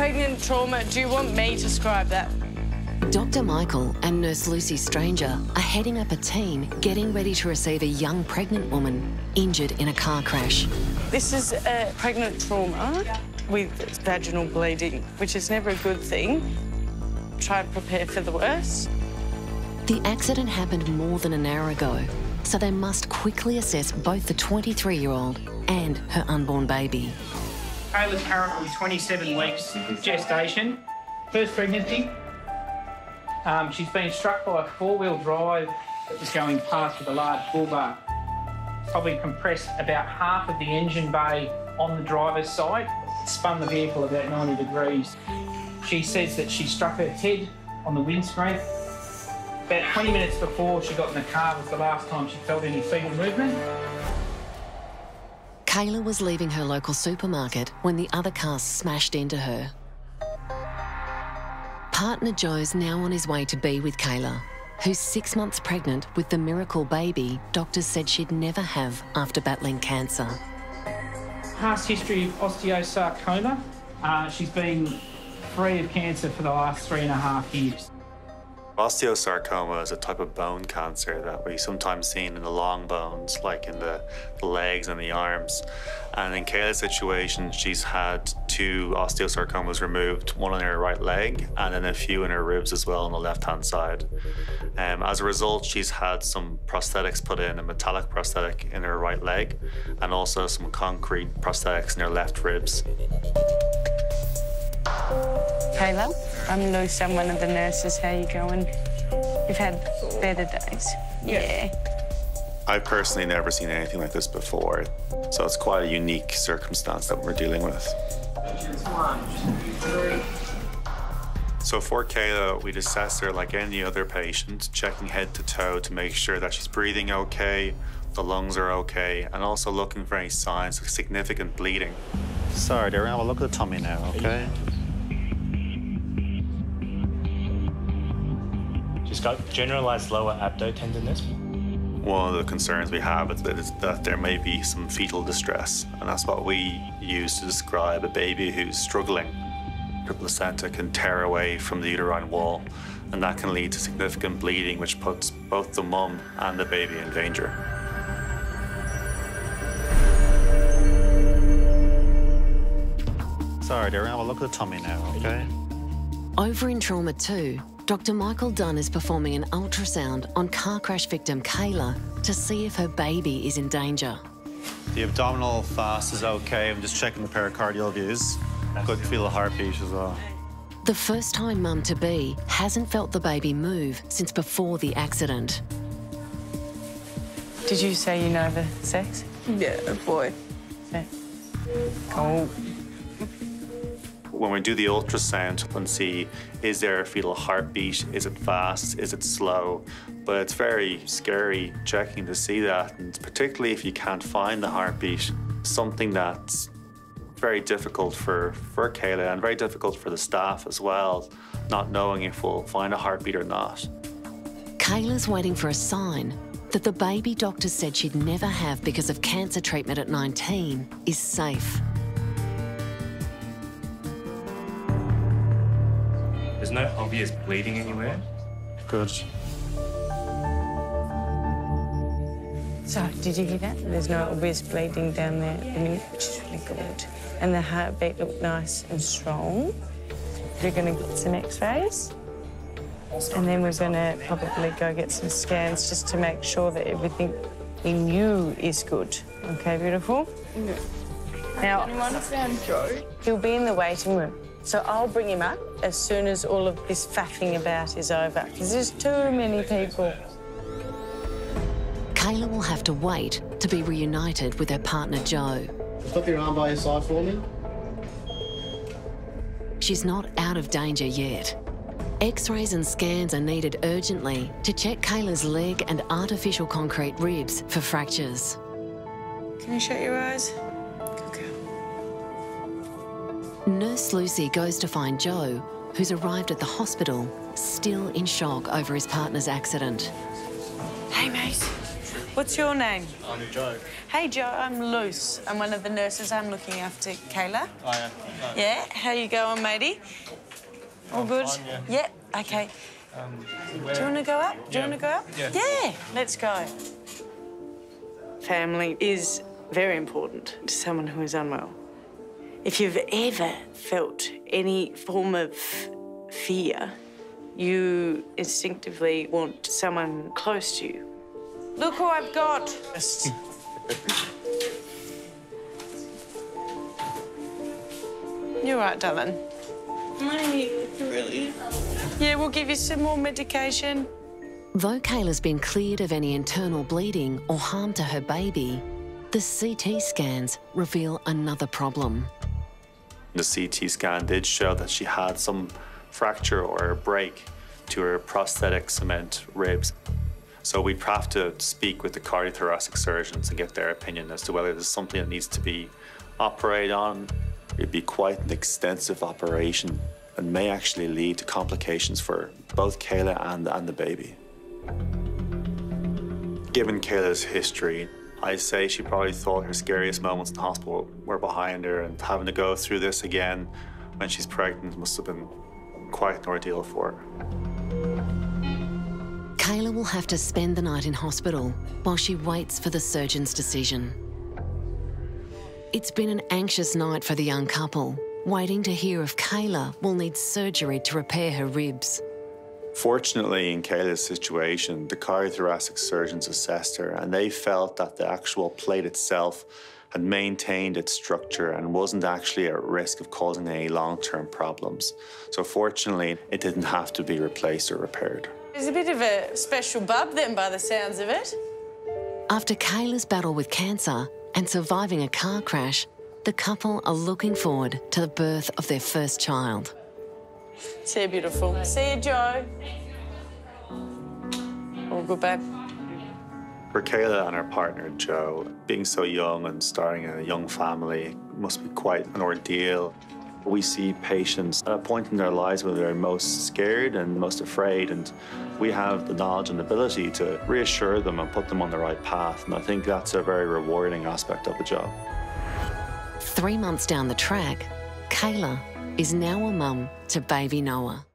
pregnant trauma, do you want me to describe that? Dr Michael and Nurse Lucy Stranger are heading up a team getting ready to receive a young pregnant woman injured in a car crash. This is a pregnant trauma with vaginal bleeding, which is never a good thing. Try and prepare for the worst. The accident happened more than an hour ago, so they must quickly assess both the 23-year-old and her unborn baby. Kayla's currently 27 weeks gestation, first pregnancy. She's been struck by a four-wheel drive that was going past with a large bull bar. Probably compressed about half of the engine bay on the driver's side. It spun the vehicle about 90 degrees. She says that she struck her head on the windscreen. About 20 minutes before she got in the car was the last time she felt any fetal movement. Kayla was leaving her local supermarket when the other car smashed into her. Partner Joe's now on his way to be with Kayla, who's 6 months pregnant with the miracle baby doctors said she'd never have after battling cancer. Past history of osteosarcoma. She's been free of cancer for the last 3.5 years. Osteosarcoma is a type of bone cancer that we sometimes see in the long bones, like in the legs and the arms. And in Kayla's situation, she's had 2 osteosarcomas removed, one on her right leg and then a few in her ribs as well on the left-hand side. As a result, she's had some prosthetics put in, a metallic prosthetic in her right leg and also some concrete prosthetics in her left ribs. Kayla, I'm Lucy, I'm one of the nurses. How you going? You've had better days. Yeah. I've personally never seen anything like this before, so it's quite a unique circumstance that we're dealing with. So for Kayla, we'd assess her like any other patient, checking head to toe to make sure that she's breathing okay, the lungs are okay, and also looking for any signs of significant bleeding. Sorry, Darren, I'll look at the tummy now, okay? She's got generalized lower abdo tenderness. One of the concerns we have is that there may be some fetal distress, and that's what we use to describe a baby who's struggling. The placenta can tear away from the uterine wall, and that can lead to significant bleeding, which puts both the mum and the baby in danger. Sorry, Darren, I'll look at the tummy now, okay? Over in trauma too, Dr Michael Dunn is performing an ultrasound on car crash victim Kayla to see if her baby is in danger. The abdominal fast is okay. I'm just checking the pericardial views. I could feel a heartbeat as well. The first time mum-to-be hasn't felt the baby move since before the accident. Did you say you know the sex? Yeah, boy. Yeah. Oh. When we do the ultrasound and see, is there a fetal heartbeat? Is it fast? Is it slow? But it's very scary checking to see that, and particularly if you can't find the heartbeat, something that's very difficult for Kayla and very difficult for the staff as well, not knowing if we'll find a heartbeat or not. Kayla's waiting for a sign that the baby doctor said she'd never have because of cancer treatment at 19 is safe. There's no obvious bleeding anywhere. Good. So, did you hear that? There's no obvious bleeding down there at the minute, which is really good. And the heartbeat looked nice and strong. We're going to get some x-rays. And then we're going to probably go get some scans just to make sure that everything in you is good. OK, beautiful? Yeah. Now, he'll be in the waiting room. So I'll bring him up as soon as all of this faffing about is over, because there's too many people. Kayla will have to wait to be reunited with her partner, Joe. Put your arm by your side for me. She's not out of danger yet. X-rays and scans are needed urgently to check Kayla's leg and artificial concrete ribs for fractures. Can you shut your eyes? Nurse Lucy goes to find Joe, who's arrived at the hospital, still in shock over his partner's accident. Hey, mate. What's your name? I'm Joe. Hey, Joe, I'm Luce. I'm one of the nurses. I'm looking after Kayla. I am. Yeah? How you going, matey? All good? Fine, yeah. Yeah? OK. Do you want to go up? Do you want to go up? Yeah. Let's go. Family is very important to someone who is unwell. If you've ever felt any form of fear, you instinctively want someone close to you. Look who I've got. You're right, darling. Really? Yeah, we'll give you some more medication. Though Kayla's been cleared of any internal bleeding or harm to her baby, the CT scans reveal another problem. The CT scan did show that she had some fracture or a break to her prosthetic cement ribs. So we'd have to speak with the cardiothoracic surgeons and get their opinion as to whether there's something that needs to be operated on. It'd be quite an extensive operation and may actually lead to complications for both Kayla and the baby. Given Kayla's history, I say she probably thought her scariest moments in the hospital were behind her, and having to go through this again when she's pregnant must have been quite an ordeal for her. Kayla will have to spend the night in hospital while she waits for the surgeon's decision. It's been an anxious night for the young couple, waiting to hear if Kayla will need surgery to repair her ribs. Fortunately, in Kayla's situation, the cardiothoracic surgeons assessed her and they felt that the actual plate itself had maintained its structure and wasn't actually at risk of causing any long-term problems. So fortunately, it didn't have to be replaced or repaired. There's a bit of a special bub then, by the sounds of it. After Kayla's battle with cancer and surviving a car crash, the couple are looking forward to the birth of their first child. See you, beautiful. See you, Joe. All good, babe. For Kayla and her partner, Joe, being so young and starting a young family must be quite an ordeal. We see patients at a point in their lives where they're most scared and most afraid, and we have the knowledge and ability to reassure them and put them on the right path, and I think that's a very rewarding aspect of the job. 3 months down the track, Kayla is now a mum to baby Noah.